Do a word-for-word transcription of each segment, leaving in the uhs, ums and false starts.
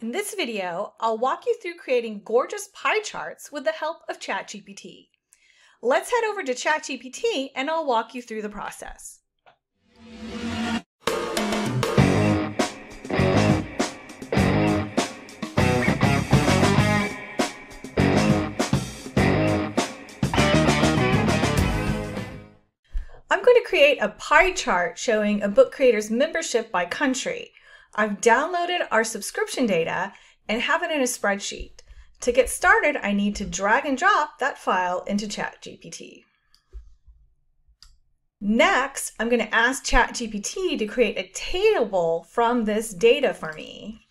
In this video, I'll walk you through creating gorgeous pie charts with the help of ChatGPT. Let's head over to ChatGPT and I'll walk you through the process. I'm going to create a pie chart showing a book creator's membership by country. I've downloaded our subscription data and have it in a spreadsheet. To get started, I need to drag and drop that file into ChatGPT. Next, I'm going to ask ChatGPT to create a table from this data for me.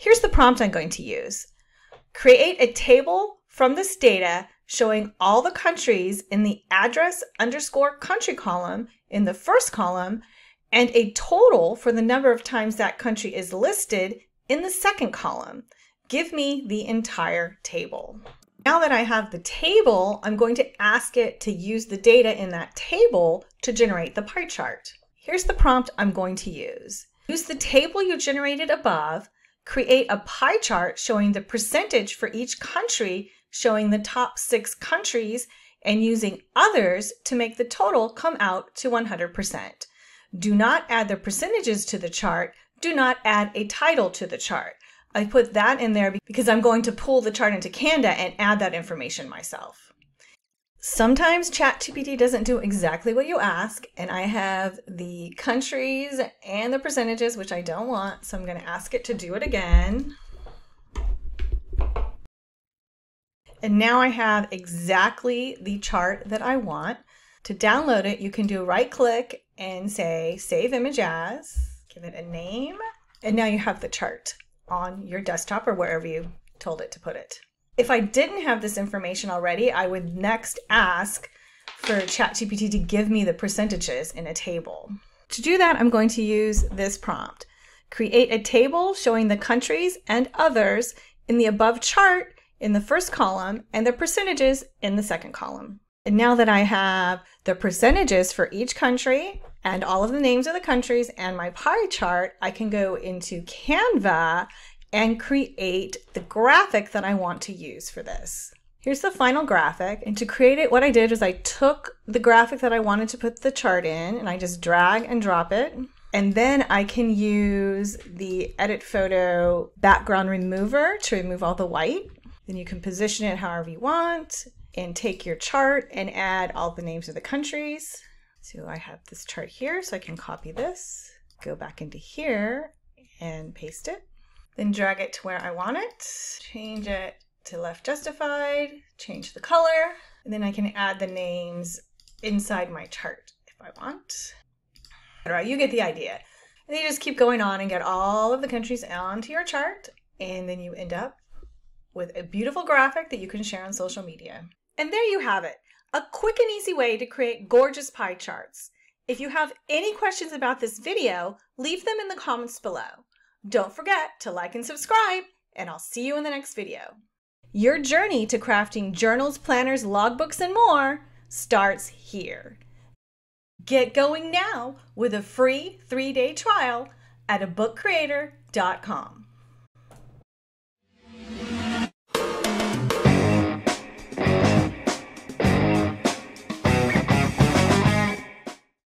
Here's the prompt I'm going to use. Create a table from this data showing all the countries in the address underscore country column in the first column and a total for the number of times that country is listed in the second column. Give me the entire table. Now that I have the table, I'm going to ask it to use the data in that table to generate the pie chart. Here's the prompt I'm going to use. Use the table you generated above, create a pie chart showing the percentage for each country, showing the top six countries, and using others to make the total come out to one hundred percent. Do not add the percentages to the chart. Do not add a title to the chart. I put that in there because I'm going to pull the chart into Canva and add that information myself. Sometimes ChatGPT doesn't do exactly what you ask, and I have the countries and the percentages, which I don't want, so I'm going to ask it to do it again. And now I have exactly the chart that I want. To download it, you can do a right click and say save image as, give it a name, and now you have the chart on your desktop or wherever you told it to put it. If I didn't have this information already, I would next ask for ChatGPT to give me the percentages in a table. To do that, I'm going to use this prompt. Create a table showing the countries and others in the above chart in the first column and the percentages in the second column. And now that I have the percentages for each country and all of the names of the countries and my pie chart, I can go into Canva and create the graphic that I want to use for this. Here's the final graphic, and to create it, what I did is I took the graphic that I wanted to put the chart in and I just drag and drop it. And then I can use the edit photo background remover to remove all the white. Then you can position it however you want and take your chart and add all the names of the countries. So I have this chart here, so I can copy this, go back into here and paste it, then drag it to where I want it, change it to left justified, change the color, and then I can add the names inside my chart if I want. All right, you get the idea. And you just keep going on and get all of the countries onto your chart, and then you end up with a beautiful graphic that you can share on social media. And there you have it, a quick and easy way to create gorgeous pie charts. If you have any questions about this video, leave them in the comments below. Don't forget to like and subscribe, and I'll see you in the next video. Your journey to crafting journals, planners, logbooks, and more starts here. Get going now with a free three-day trial at a book creator dot com.